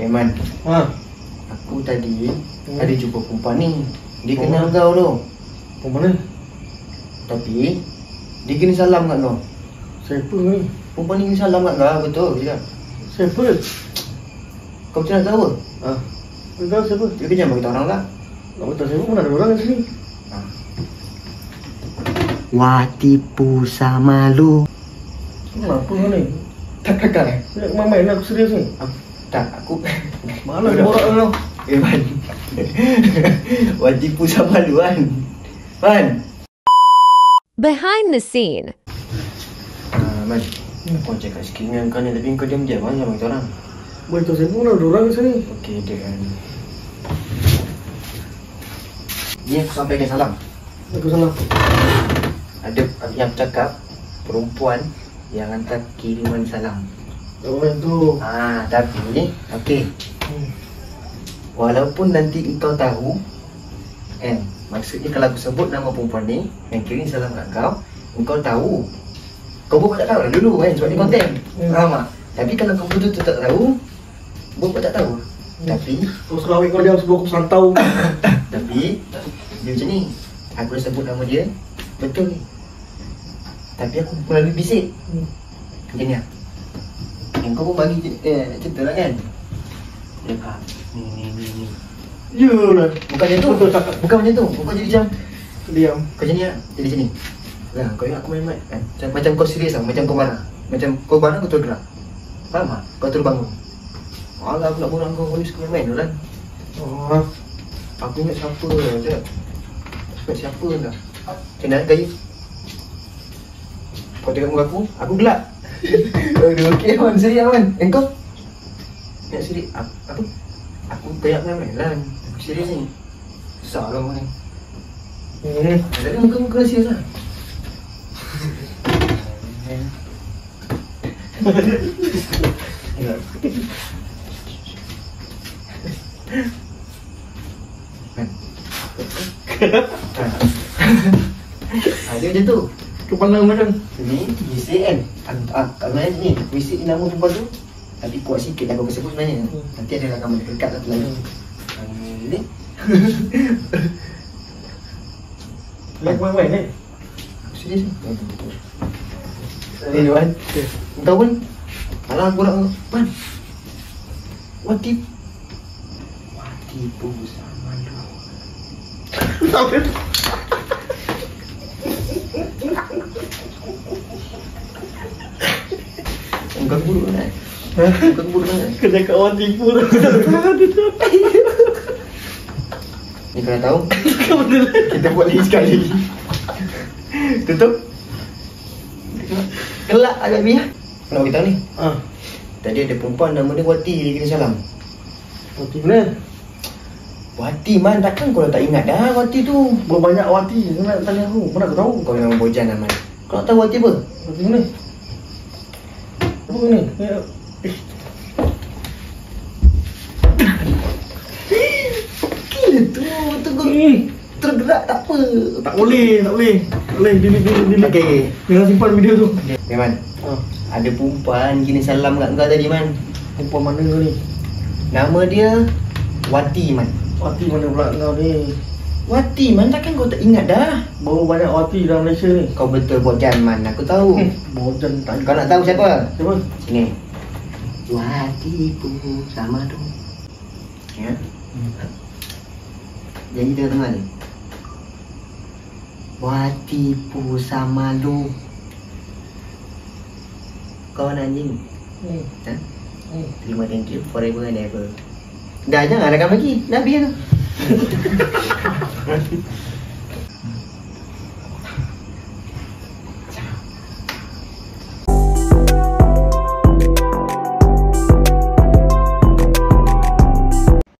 Eman, aku tadi ada jumpa perempuan nih. Dia kenal kau tu. Perempuan ni? Tapi dia kena salam kat kau. Siapa ni? Perempuan ni kena salam kat kau, betul dia. Siapa? Kau macam nak tahu? Ha. Kau tahu siapa? Dia kena bagi tahu orang lah. Kau tahu siapa pun ada orang kat sini. Ha. Watipusamalu. Kenapa kau ni? Tak kakak eh? Kau main aku serius ni? Tak, aku malah borak kau. Eh, Man. Watipusamalu, Man. Man. Behind the scene. Man, aku cakap sikit dengan kau ni tapi kau diam-diam lah sama kita orang. Boleh tahu siapa lah, ada orang di sini. Okey, dia. Dia aku sampaikan salam. Aku salam. Ada yang cakap, perempuan yang hantar kiriman salam. Orang tu. Ah, tapi, okey. Walaupun nanti kau tahu, kan? Maksudnya kalau aku sebut nama perempuan ni yang kirim salam kat kau, kau tahu. Kau pun tak tahu dulu kan sebab dia konten. Faham tak? Tapi kalau kau betul-betul tak tahu, kau tak tahu. Tapi kau selawik kau dia sebelum aku santau. Tapi dia macam ni. Aku dah sebut nama dia. Betul ni. Tapi aku pun lebih bisik. Macam ni lah. Kau pun bagi cerita lah kan? Dia faham. Ni. Yalah. Bukan macam tu. Bukan macam tu. Kau jadi macam diam. Kau macam ni lah. Jadi macam ni. Lah, kau ingat aku main-main kan? Macam kau serius lah. Macam kau marah. Macam kau marah kau terus gerak. Faham tak? Kau terus bangun. Alah, aku nak borang kau. Kau suka main-main tu kan? Oh. Aku ingat siapa lah. Aku ingat siapa lah. Macam mana gaya? Kau tengok muka aku gelap. Aduh, okey Man. Serik lah Man. And kau? Ingat serik? Apa? Aku kayak main-main lah. Aku serius ni. Susah lah Man. Ada muka-muka serius lah. Dia macam tu. Kau pandang macam ni, bisik kan. Agaknya ni, bisik nama perempuan tu. Tapi kuat sikit lah kau sebut sebenarnya. Nanti ada rakaman dekat satu lagi. Ni main-main ni. Aku serius ni. Wan, kau pun alang borak kau. Man, Watipusamalu. Sampai engkau buruk kan? Engkau buruk kan? Kena kat orang tipu lah. Ni kau dah tahu? Kita buat lagi sekali. Tutup. Kelak agak biar. Kalau kita ni tadi ada perempuan nama dia Wati. Dia kena salam. Wati mana? Wati Man. Takkan kau tak ingat dah Wati tu. Banyak Wati. Kau nak tanya aku. Kau nak aku tahu. Kau memang bojan lah Man. Kau nak tahu Wati apa? Wati mana? Apa kau ni? Gila tu. Tunggu tergerak tak apa. Tak boleh. Dia okey. Jangan simpan video tu. Okay, Man. Ada perempuan kena salam kat kau tadi, Man. Perempuan mana kau ni? Nama dia Wati, Man. Wati mana pula kau ni? Wati, Man. Takkan kau tak ingat dah. Baru banyak Wati dalam Malaysia ni. Kau betul bojan, Man. Aku tahu. Bojan tak. Kau nak tahu siapa? Siapa? Sini. Watipusamalu. Ya. Jadi dia tengah ni. Watipusamalu. Kawan anjing. Terima thank you forever and ever. Dah jangan rakam lagi. Dah biar tu.